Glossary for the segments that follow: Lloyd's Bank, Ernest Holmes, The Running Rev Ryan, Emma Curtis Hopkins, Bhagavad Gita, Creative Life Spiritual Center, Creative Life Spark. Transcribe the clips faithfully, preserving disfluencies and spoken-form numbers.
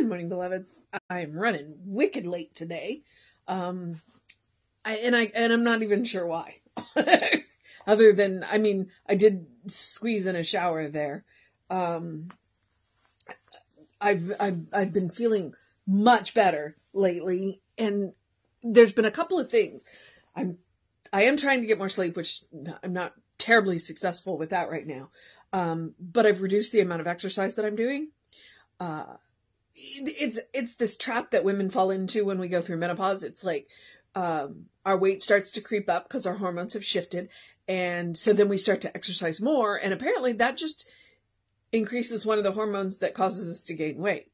Good morning, beloveds. I'm running wicked late today. Um, I, and I, and I'm not even sure why. Other than, I mean, I did squeeze in a shower there. Um, I've, I've, I've been feeling much better lately, and there's been a couple of things. I'm, I am trying to get more sleep, which I'm not terribly successful with that right now. Um, but I've reduced the amount of exercise that I'm doing. Uh, it's, it's this trap that women fall into when we go through menopause. It's like, um, our weight starts to creep up because our hormones have shifted. And so then we start to exercise more. And apparently that just increases one of the hormones that causes us to gain weight.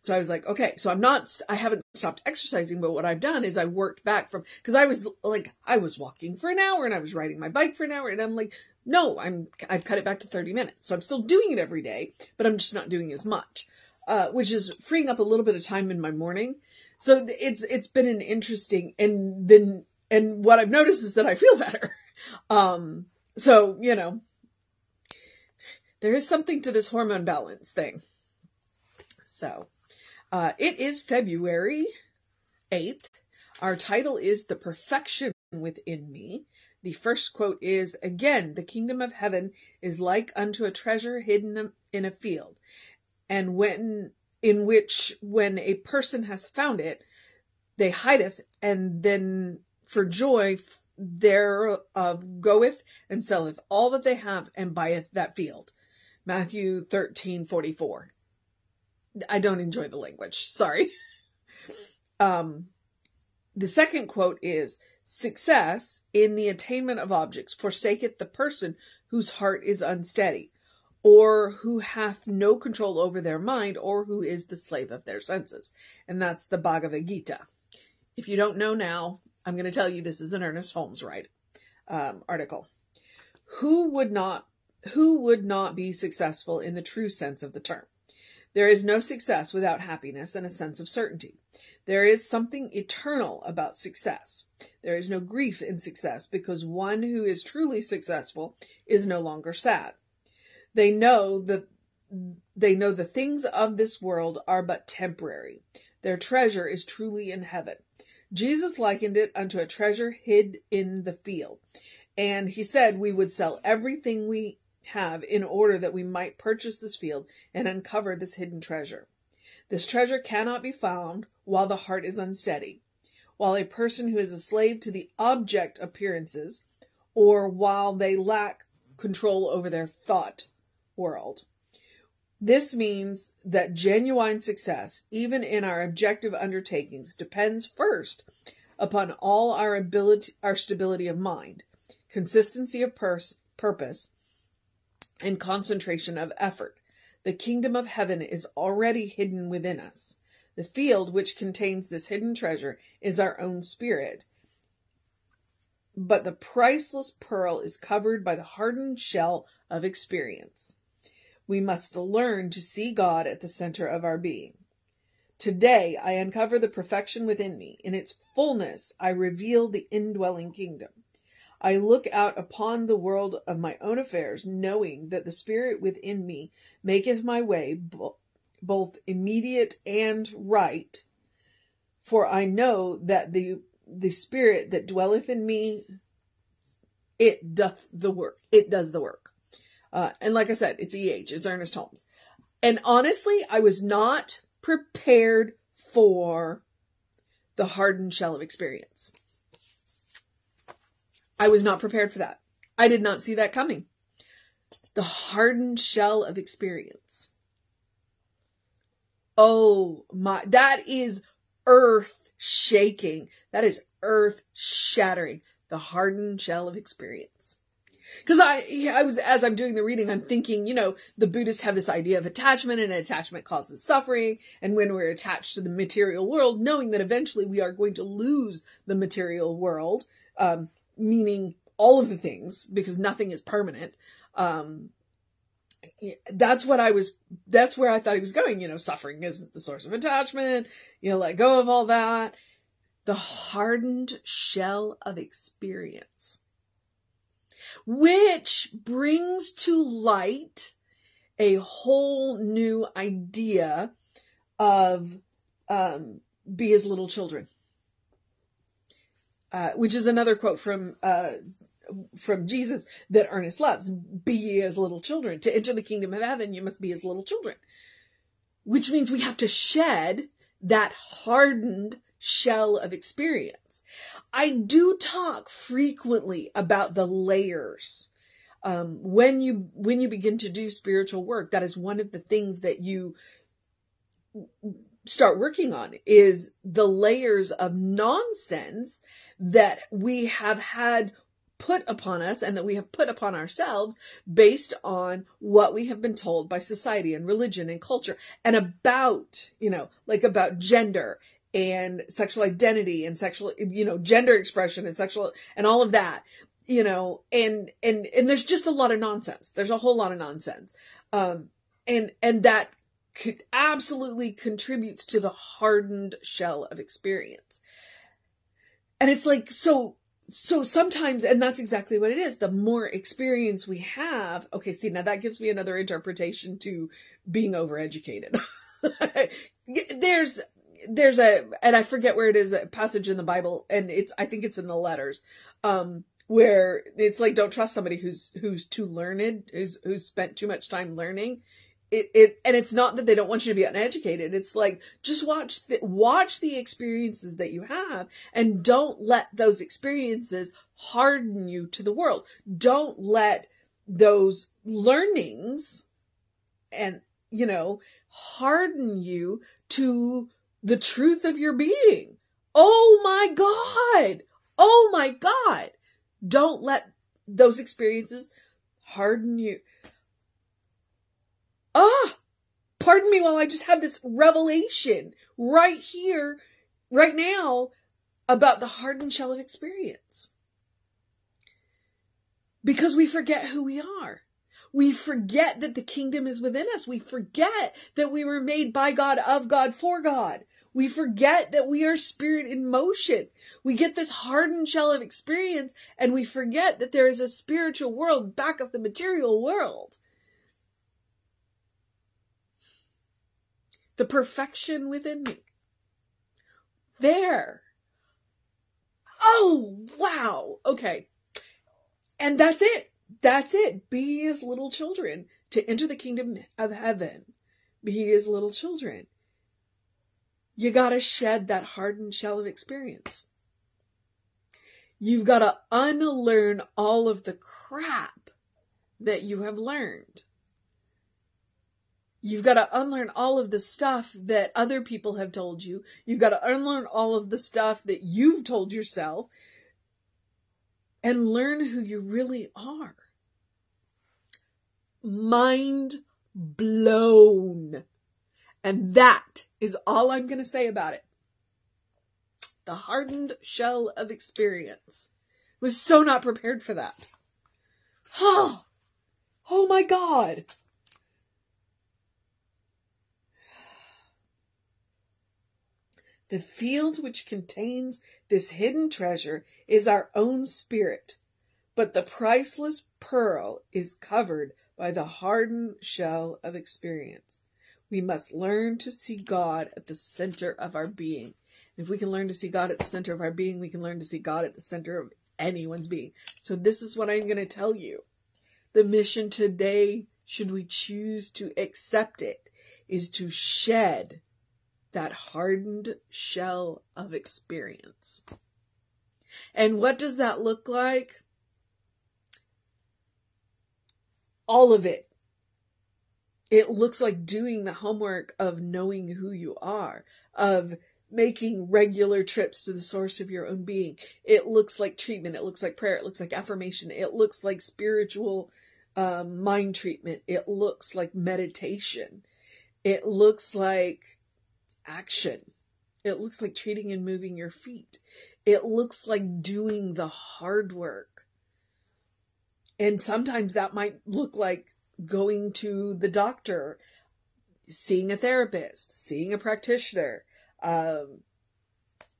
So I was like, okay, so I'm not, I haven't stopped exercising, but what I've done is I worked back from, cause I was like, I was walking for an hour and I was riding my bike for an hour, and I'm like, no, I'm, I've cut it back to thirty minutes. So I'm still doing it every day, but I'm just not doing as much, uh, which is freeing up a little bit of time in my morning. So it's, it's been an interesting, and then, and what I've noticed is that I feel better. Um, so, you know, there is something to this hormone balance thing. So, uh, it is February eighth. Our title is The Perfection Within Me. The first quote is, again, the kingdom of heaven is like unto a treasure hidden in a field, and when in which when a person hath found it, they hideth, and then for joy thereof goeth and selleth all that they have and buyeth that field. Matthew thirteen forty four. I don't enjoy the language. Sorry. Um, the second quote is, success in the attainment of objects forsaketh the person whose heart is unsteady, or who hath no control over their mind, or who is the slave of their senses. And that's the Bhagavad Gita. If you don't know now, I'm going to tell you this is an Ernest Holmes right, um, article. Who would not, who would not be successful in the true sense of the term? There is no success without happiness and a sense of certainty. There is something eternal about success. There is no grief in success, because one who is truly successful is no longer sad. They know that they know the things of this world are but temporary. Their treasure is truly in heaven. Jesus likened it unto a treasure hid in the field, and he said we would sell everything we have in order that we might purchase this field and uncover this hidden treasure. This treasure cannot be found while the heart is unsteady. While a person who is a slave to the object appearances, or while they lack control over their thought world. This means that genuine success, even in our objective undertakings, depends first upon all our ability, our stability of mind, consistency of pers- purpose, and concentration of effort. The kingdom of heaven is already hidden within us. The field which contains this hidden treasure is our own spirit. But the priceless pearl is covered by the hardened shell of experience. We must learn to see God at the center of our being. Today, I uncover the perfection within me. In its fullness, I reveal the indwelling kingdom. I look out upon the world of my own affairs, knowing that the spirit within me maketh my way both immediate and right. For I know that the, the spirit that dwelleth in me, it doth the work. It does the work. Uh, and like I said, it's E H, it's Ernest Holmes. And honestly, I was not prepared for the hardened shell of experience. I was not prepared for that. I did not see that coming. The hardened shell of experience. Oh my, that is earth shaking. That is earth shattering. The hardened shell of experience. Cause I, I was, as I'm doing the reading, I'm thinking, you know, the Buddhists have this idea of attachment, and attachment causes suffering. And when we're attached to the material world, knowing that eventually we are going to lose the material world, um, meaning all of the things, because nothing is permanent. Um, that's what I was, that's where I thought he was going. You know, suffering is the source of attachment. You know, let go of all that. The hardened shell of experience, which brings to light a whole new idea of um, be as little children, uh, which is another quote from uh, from Jesus that Ernest loves. Be ye as little children. To enter the kingdom of heaven, you must be as little children, which means we have to shed that hardened shell of experience. I do talk frequently about the layers. Um, when you, when you begin to do spiritual work, that is one of the things that you start working on, is the layers of nonsense that we have had put upon us and that we have put upon ourselves based on what we have been told by society and religion and culture and about, you know, like about gender and sexual identity and sexual, you know, gender expression and sexual and all of that. You know, and, and, and there's just a lot of nonsense. There's a whole lot of nonsense. Um, and, and that could absolutely contributes to the hardened shell of experience. And it's like, so, so sometimes, and that's exactly what it is. The more experience we have, okay, see, now that gives me another interpretation to being overeducated. there's, there's a, and I forget where it is, a passage in the Bible, and it's, I think it's in the letters. Um, Where it's like, don't trust somebody who's, who's too learned, who's, who's spent too much time learning. It, it, and it's not that they don't want you to be uneducated. It's like, just watch the, watch the experiences that you have and don't let those experiences harden you to the world. Don't let those learnings and, you know, harden you to the truth of your being. Oh my God. Oh my God. Don't let those experiences harden you. Ah, pardon me while I just have this revelation right here, right now, about the hardened shell of experience. Because we forget who we are. We forget that the kingdom is within us. We forget that we were made by God, of God, for God. We forget that we are spirit in motion. We get this hardened shell of experience and we forget that there is a spiritual world back of the material world. The perfection within me. There. Oh, wow. Okay. And that's it. That's it. Be as little children to enter the kingdom of heaven. Be as little children. You gotta shed that hardened shell of experience. You've gotta unlearn all of the crap that you have learned. You've gotta unlearn all of the stuff that other people have told you. You've gotta unlearn all of the stuff that you've told yourself and learn who you really are. Mind blown. And that is all I'm going to say about it. The hardened shell of experience. I was so not prepared for that. Oh, oh my God. The field which contains this hidden treasure is our own spirit, but the priceless pearl is covered by the hardened shell of experience. We must learn to see God at the center of our being. If we can learn to see God at the center of our being, we can learn to see God at the center of anyone's being. So this is what I'm going to tell you. The mission today, should we choose to accept it, is to shed that hardened shell of experience. And what does that look like? All of it. It looks like doing the homework of knowing who you are, of making regular trips to the source of your own being. It looks like treatment. It looks like prayer. It looks like affirmation. It looks like spiritual um, mind treatment. It looks like meditation. It looks like action. It looks like treating and moving your feet. It looks like doing the hard work. And sometimes that might look like going to the doctor, seeing a therapist, seeing a practitioner, um,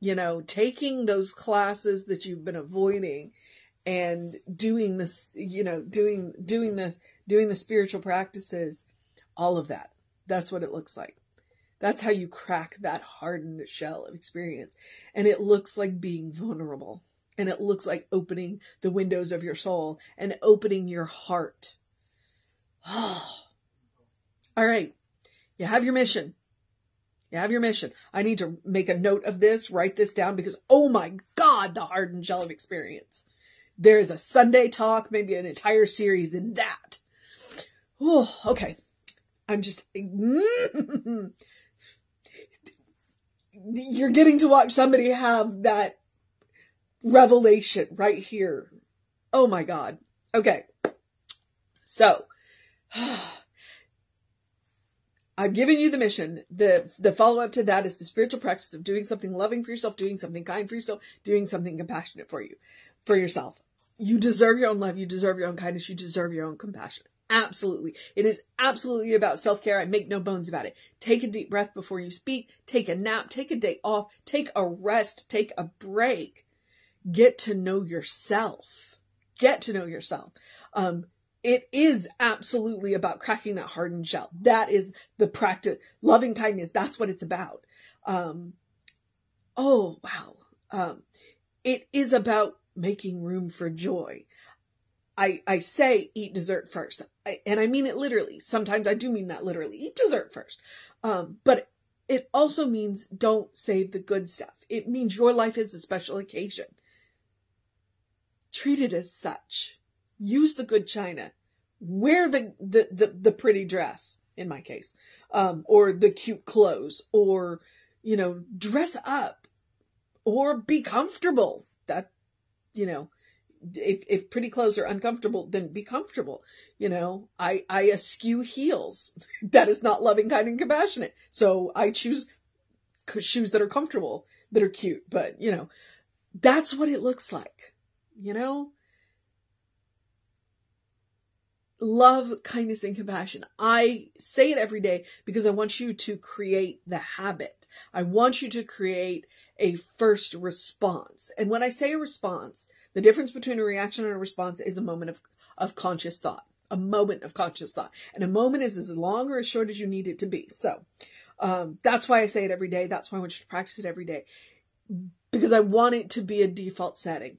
you know, taking those classes that you've been avoiding and doing this, you know, doing, doing the, doing the spiritual practices, all of that. That's what it looks like. That's how you crack that hardened shell of experience. And it looks like being vulnerable. And it looks like opening the windows of your soul and opening your heart. Oh. All right. You have your mission. You have your mission. I need to make a note of this, write this down, because, oh my God, the hardened shell of experience. There is a Sunday talk, maybe an entire series in that. Oh, okay. I'm just... You're getting to watch somebody have that revelation right here. Oh my God. Okay. So... I've given you the mission. The the follow-up to that is the spiritual practice of doing something loving for yourself, doing something kind for yourself, doing something compassionate for you, for yourself. You deserve your own love. You deserve your own kindness. You deserve your own compassion. Absolutely. It is absolutely about self-care. I make no bones about it. Take a deep breath before you speak. Take a nap. Take a day off. Take a rest. Take a break. Get to know yourself. Get to know yourself. Um, It is absolutely about cracking that hardened shell. That is the practice. Loving kindness. That's what it's about. Um, oh, wow. Um, it is about making room for joy. I, I say eat dessert first. I, and I mean it literally. Sometimes I do mean that literally. Eat dessert first. Um, but it also means don't save the good stuff. It means your life is a special occasion. Treat it as such. Use the good china, wear the, the, the, the pretty dress, in my case, um, or the cute clothes, or, you know, dress up or be comfortable. That, you know, if, if pretty clothes are uncomfortable, then be comfortable. You know, I, I eschew heels. That is not loving, kind, and compassionate. So I choose shoes that are comfortable, that are cute, but you know, that's what it looks like, you know? Love, kindness, and compassion. I say it every day because I want you to create the habit. I want you to create a first response. And when I say a response, the difference between a reaction and a response is a moment of, of conscious thought, a moment of conscious thought. And a moment is as long or as short as you need it to be. So um, that's why I say it every day. That's why I want you to practice it every day, because I want it to be a default setting.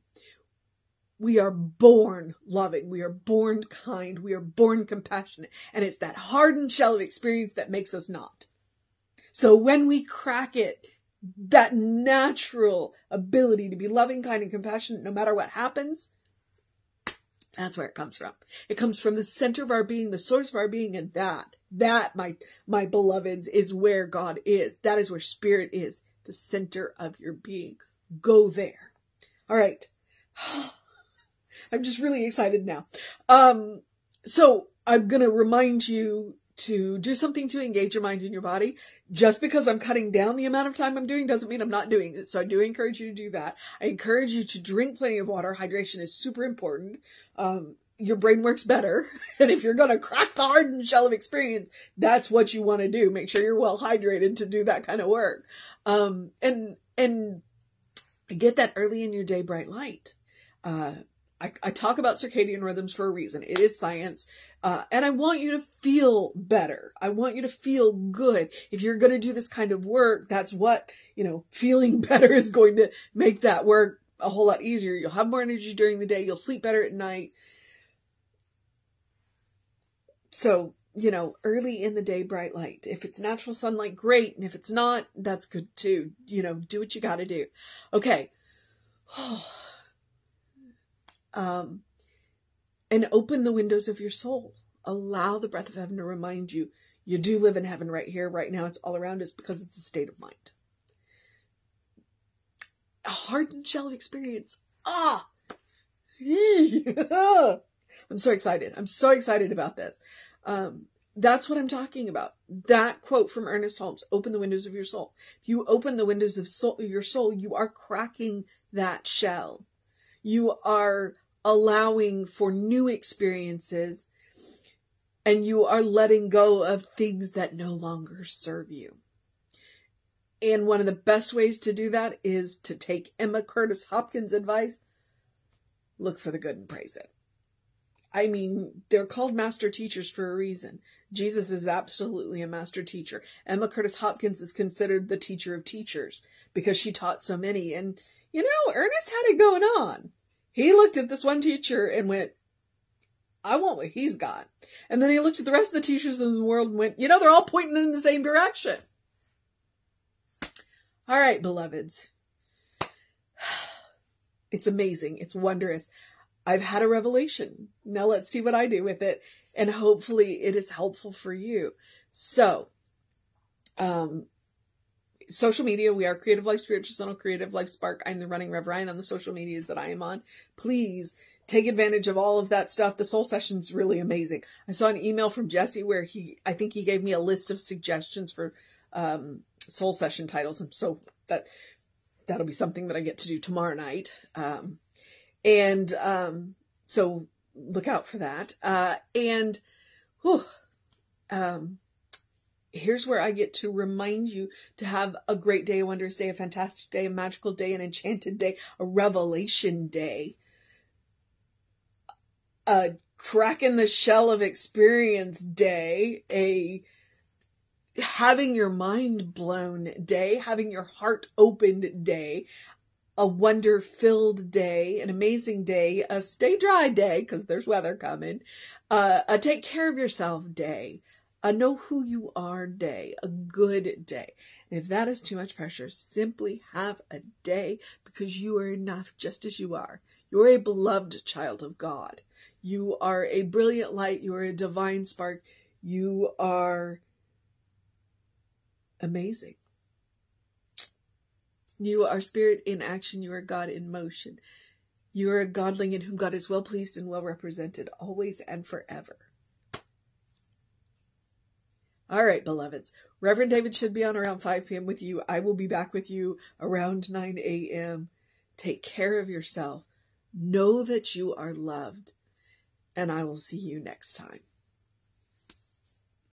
We are born loving. We are born kind. We are born compassionate. And it's that hardened shell of experience that makes us not. So when we crack it, that natural ability to be loving, kind, and compassionate, no matter what happens, that's where it comes from. It comes from the center of our being, the source of our being. And that, that, my, my beloveds, is where God is. That is where spirit is, the center of your being. Go there. All right. I'm just really excited now. Um, so I'm going to remind you to do something to engage your mind and your body. Just because I'm cutting down the amount of time I'm doing doesn't mean I'm not doing it. So I do encourage you to do that. I encourage you to drink plenty of water. Hydration is super important. Um, your brain works better. And if you're going to crack the hardened shell of experience, that's what you want to do. Make sure you're well hydrated to do that kind of work. Um, and, and get that early in your day, bright light. Uh, I, I talk about circadian rhythms for a reason. It is science. Uh, and I want you to feel better. I want you to feel good. If you're going to do this kind of work, that's what, you know, feeling better is going to make that work a whole lot easier. You'll have more energy during the day. You'll sleep better at night. So, you know, early in the day, bright light. If it's natural sunlight, great. And if it's not, that's good too. You know, do what you got to do. Okay. Oh. Um, and open the windows of your soul. Allow the breath of heaven to remind you, you do live in heaven right here, right now. It's all around us because it's a state of mind. A hardened shell of experience. Ah! I'm so excited. I'm so excited about this. Um, that's what I'm talking about. That quote from Ernest Holmes, open the windows of your soul. If you open the windows of soul, your soul, you are cracking that shell. You are allowing for new experiences, and you are letting go of things that no longer serve you. And one of the best ways to do that is to take Emma Curtis Hopkins' advice. Look for the good and praise it. I mean, they're called master teachers for a reason. Jesus is absolutely a master teacher. Emma Curtis Hopkins is considered the teacher of teachers because she taught so many. And, you know, Ernest had it going on. He looked at this one teacher and went, I want what he's got. And then he looked at the rest of the teachers in the world and went, you know, they're all pointing in the same direction. All right, beloveds. It's amazing. It's wondrous. I've had a revelation. Now let's see what I do with it. And hopefully it is helpful for you. So, um, social media, we are Creative Life Spiritual Center, Creative Life Spark. I'm the Running Rev Ryan on the social medias that I am on. Please take advantage of all of that stuff. The soul session's really amazing. I saw an email from Jesse where he, I think he gave me a list of suggestions for, um, soul session titles. And so that, that'll be something that I get to do tomorrow night. Um, and, um, so, look out for that. Uh, and whew, um, here's where I get to remind you to have a great day, a wondrous day, a fantastic day, a magical day, an enchanted day, a revelation day, a crack in the shell of experience day, a having your mind blown day, having your heart opened day, a wonder-filled day, an amazing day, a stay-dry day, because there's weather coming, uh, a take-care-of-yourself day, a know-who-you-are day, a good day. And if that is too much pressure, simply have a day, because you are enough just as you are. You are a beloved child of God. You are a brilliant light. You are a divine spark. You are amazing. You are spirit in action. You are God in motion. You are a godling in whom God is well pleased and well represented, always and forever. All right, beloveds. Reverend David should be on around five p.m. with you. I will be back with you around nine a.m. Take care of yourself. Know that you are loved. And I will see you next time.